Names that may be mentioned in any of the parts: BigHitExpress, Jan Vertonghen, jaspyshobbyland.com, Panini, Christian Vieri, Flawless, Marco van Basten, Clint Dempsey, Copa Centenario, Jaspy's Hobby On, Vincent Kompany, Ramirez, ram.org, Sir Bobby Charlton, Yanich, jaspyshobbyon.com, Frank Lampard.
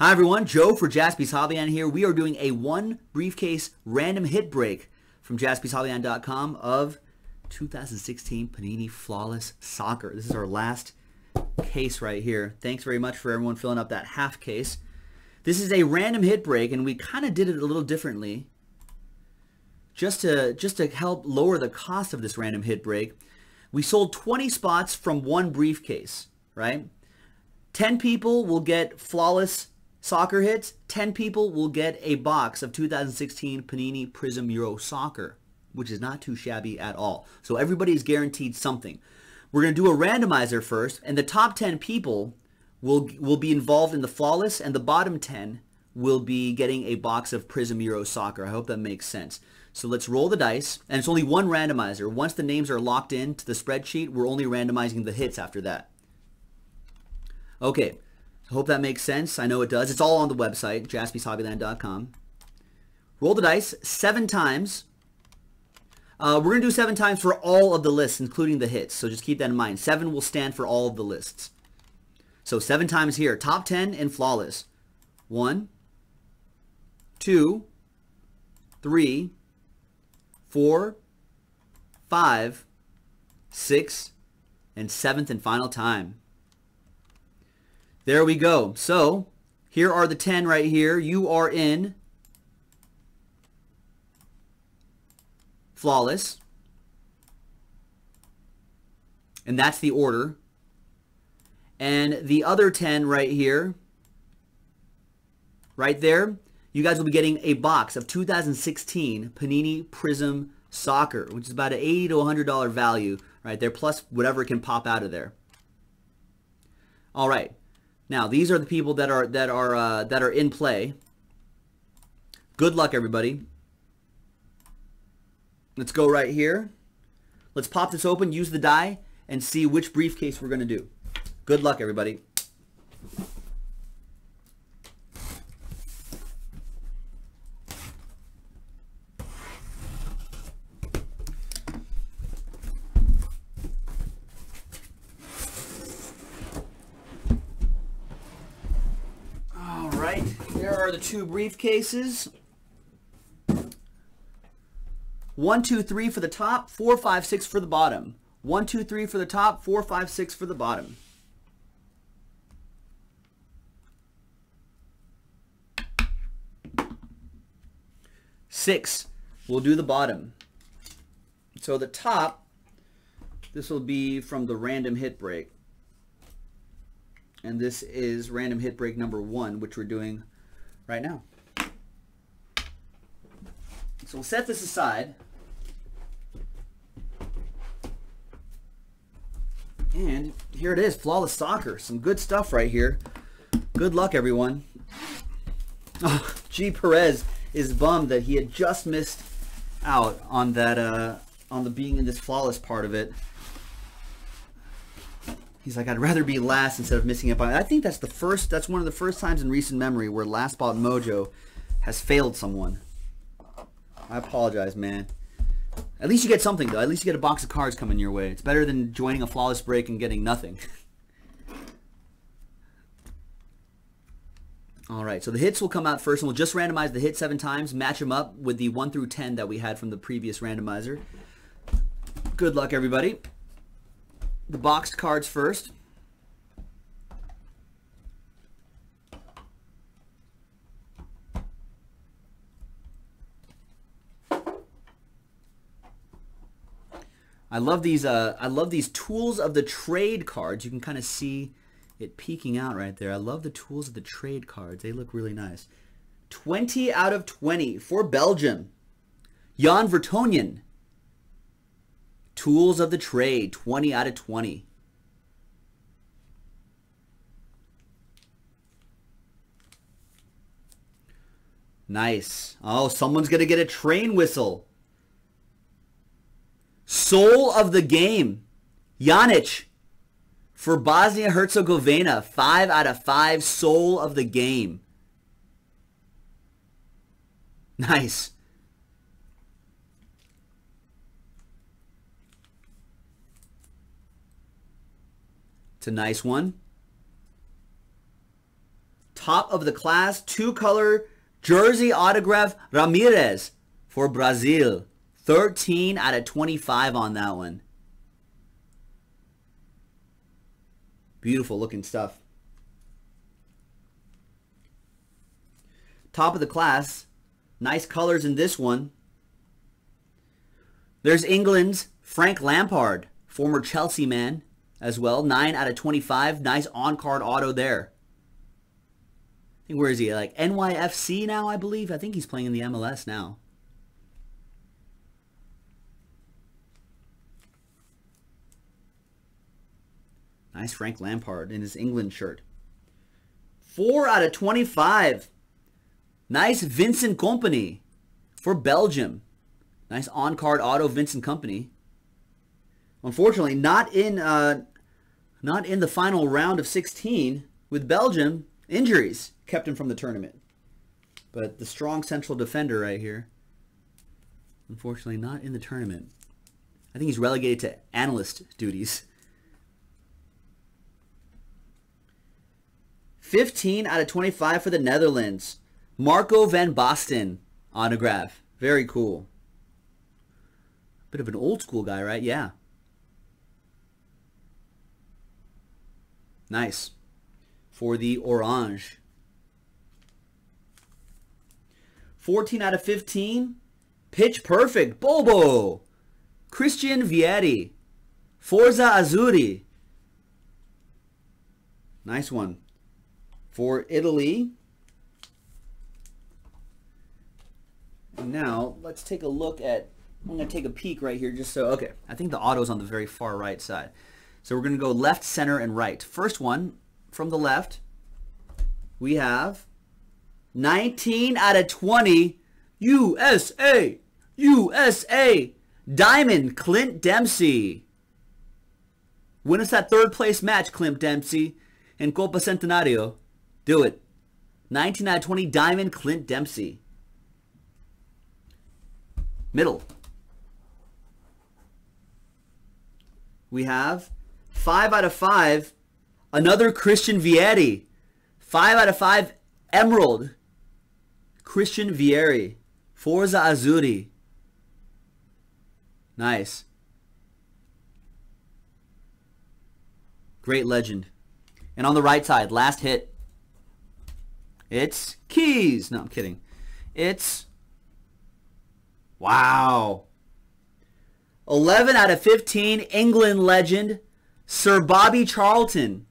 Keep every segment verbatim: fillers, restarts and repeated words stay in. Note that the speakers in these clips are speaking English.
Hi everyone, Joe for Jaspy's Hobby On here. We are doing a one briefcase random hit break from jaspys hobby on dot com of two thousand sixteen Panini Flawless Soccer. This is our last case right here. Thanks very much for everyone filling up that half case. This is a random hit break and we kind of did it a little differently just to, just to help lower the cost of this random hit break. We sold twenty spots from one briefcase, right? ten people will get Flawless Soccer hits. ten people will get a box of two thousand sixteen Panini Prism Euro Soccer, which is not too shabby at all. So everybody's guaranteed something. We're going to do a randomizer first, and the top ten people will, will be involved in the Flawless, and the bottom ten will be getting a box of Prism Euro Soccer. I hope that makes sense. So let's roll the dice, and it's only one randomizer. Once the names are locked in to the spreadsheet, we're only randomizing the hits after that. Okay, I hope that makes sense. I know it does. It's all on the website, jaspys hobby land dot com. Roll the dice seven times. Uh, we're going to do seven times for all of the lists, including the hits. So just keep that in mind. Seven will stand for all of the lists. So seven times here. Top ten and Flawless. One, two, three, four, five, six, and seventh and final time. There we go. So here are the ten right here. You are in Flawless. And that's the order. And the other ten right here, right there, you guys will be getting a box of two thousand sixteen Panini Prism Soccer, which is about an eighty to one hundred dollar value right there, plus whatever can pop out of there. All right. Now, these are the people that are that are uh, that are in play. Good luck, everybody. Let's go right here. Let's pop this open, use the die, and see which briefcase we're going to do. Good luck, everybody. Are the two briefcases. One, two, three for the top, four, five, six for the bottom. One, two, three for the top, four, five, six for the bottom. Six. We'll do the bottom. So the top, this will be from the random hit break. And this is random hit break number one, which we're doing right now. So we'll set this aside. And here it is, Flawless Soccer. Some good stuff right here. Good luck, everyone. Oh, G. Perez is bummed that he had just missed out on that, uh, on the being in this Flawless part of it. He's like, I'd rather be last instead of missing up on it. I think that's the first, that's one of the first times in recent memory where Last Spot Mojo has failed someone. I apologize, man. At least you get something, though. At least you get a box of cards coming your way. It's better than joining a Flawless break and getting nothing. All right, so the hits will come out first, and we'll just randomize the hits seven times, match them up with the one through ten that we had from the previous randomizer. Good luck, everybody. The boxed cards first. I love these uh I love these tools of the trade cards. You can kind of see it peeking out right there. I love the tools of the trade cards. They look really nice. twenty out of twenty for Belgium. Jan Vertonghen. Tools of the trade, twenty out of twenty. Nice. Oh, someone's going to get a train whistle. Soul of the game, Yanich. For Bosnia-Herzegovina, five out of five, soul of the game. Nice. It's a nice one. top of the class, two-color jersey autograph, Ramirez for Brazil. thirteen out of twenty-five on that one. Beautiful looking stuff. Top of the class. Nice colors in this one. There's England's Frank Lampard, former Chelsea man as well. nine out of twenty-five. Nice on-card auto there. I think, where is he? Like N Y F C now, I believe. I think he's playing in the M L S now. Nice Frank Lampard in his England shirt. four out of twenty-five. Nice Vincent Kompany for Belgium. Nice on-card auto Vincent Kompany. Unfortunately, not in uh, not in the final round of sixteen with Belgium. Injuries kept him from the tournament. But the strong central defender right here, unfortunately not in the tournament. I think he's relegated to analyst duties. fifteen out of twenty-five for the Netherlands. Marco van Basten autograph. Very cool. Bit of an old school guy, right? Yeah. Nice. For the orange. fourteen out of fifteen. Pitch perfect. Bobo. Christian Vieri. Forza Azzurri. Nice one. For Italy. And now let's take a look at, I'm going to take a peek right here just so, okay, I think the auto's on the very far right side. So we're going to go left, center, and right. First one from the left, we have nineteen out of twenty, U S A, U S A, Diamond, Clint Dempsey. Win us that third place match, Clint Dempsey, in Copa Centenario. Do it. nineteen out of twenty, Diamond, Clint Dempsey. Middle. We have five out of five, another Christian Vieri. five out of five, Emerald. Christian Vieri. Forza Azzurri. Nice. Great legend. And on the right side, last hit. It's Keys. No, I'm kidding. It's... Wow. eleven out of fifteen, England legend, Sir Bobby Charlton.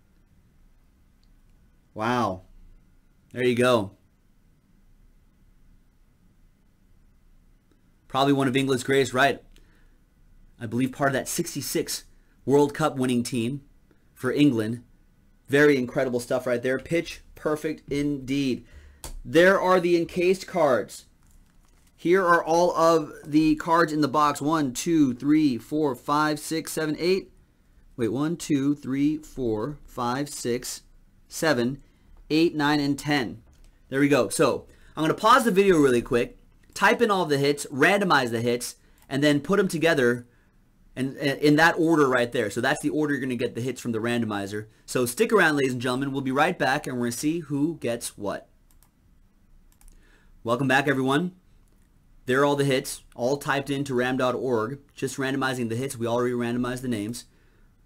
Wow. There you go. Probably one of England's greatest, right? I believe part of that sixty-six World Cup winning team for England. Very incredible stuff right there. Pitch perfect indeed. There are the encased cards. Here are all of the cards in the box. One, two, three, four, five, six, seven, eight. Wait, one, two, three, four, five, six, seven, eight, nine, and ten. There we go. So I'm going to pause the video really quick, type in all the hits, randomize the hits, and then put them together and, and in that order right there. So that's the order you're going to get the hits from the randomizer. So stick around, ladies and gentlemen. We'll be right back, and we're going to see who gets what. Welcome back, everyone. There are all the hits, all typed into ram dot org. Just randomizing the hits. We already randomized the names.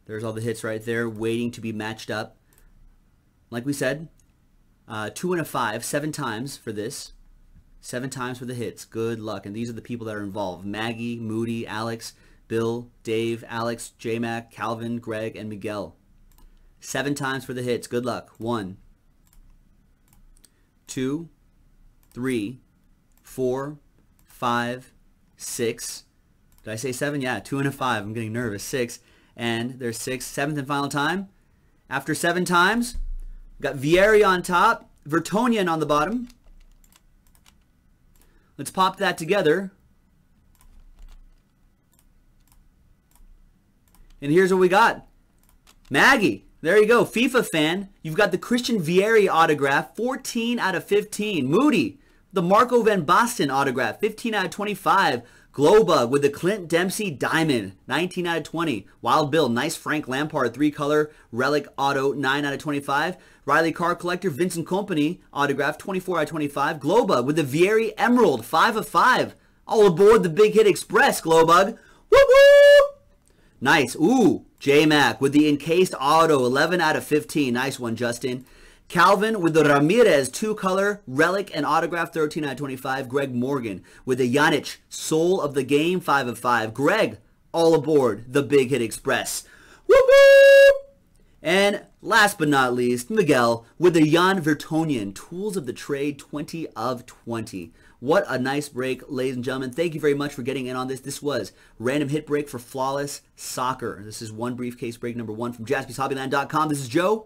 There's all the hits right there waiting to be matched up. Like we said, uh, two and a five, seven times for this. Seven times for the hits. Good luck. And these are the people that are involved. Maggie, Moody, Alex, Bill, Dave, Alex, J Mac, Calvin, Greg, and Miguel. Seven times for the hits. Good luck. One, two, three, four, five, six. Did I say seven? Yeah, two and a five. I'm getting nervous. Six. And there's six. Seventh and final time. After seven times, we've got Vieri on top, Vertonghen on the bottom. Let's pop that together. And here's what we got. Maggie. There you go. FIFA fan. You've got the Christian Vieri autograph. fourteen out of fifteen. Moody. The Marco van Basten autograph, fifteen out of twenty-five. Globug with the Clint Dempsey diamond, nineteen out of twenty. Wild Bill, nice Frank Lampard, three color relic auto, nine out of twenty-five. Riley Card Collector, Vincent Kompany, autograph, twenty-four out of twenty-five. Glowbug with the Vieri Emerald, five of five. All aboard the Big Hit Express, Glowbug. Woo-woo! Nice. Ooh, J-Mac with the encased auto, eleven out of fifteen. Nice one, Justin. Calvin with the Ramirez, two-color, relic, and autograph, thirteen out of twenty-five. Greg Morgan with the Yanich, soul of the game, five of five. Greg, all aboard the Big Hit Express. Woo-woo! And last but not least, Miguel with the Jan Vertonghen, tools of the trade, twenty of twenty. What a nice break, ladies and gentlemen. Thank you very much for getting in on this. This was Random Hit Break for Flawless Soccer. This is one briefcase break number one from jaspys hobby land dot com. This is Joe.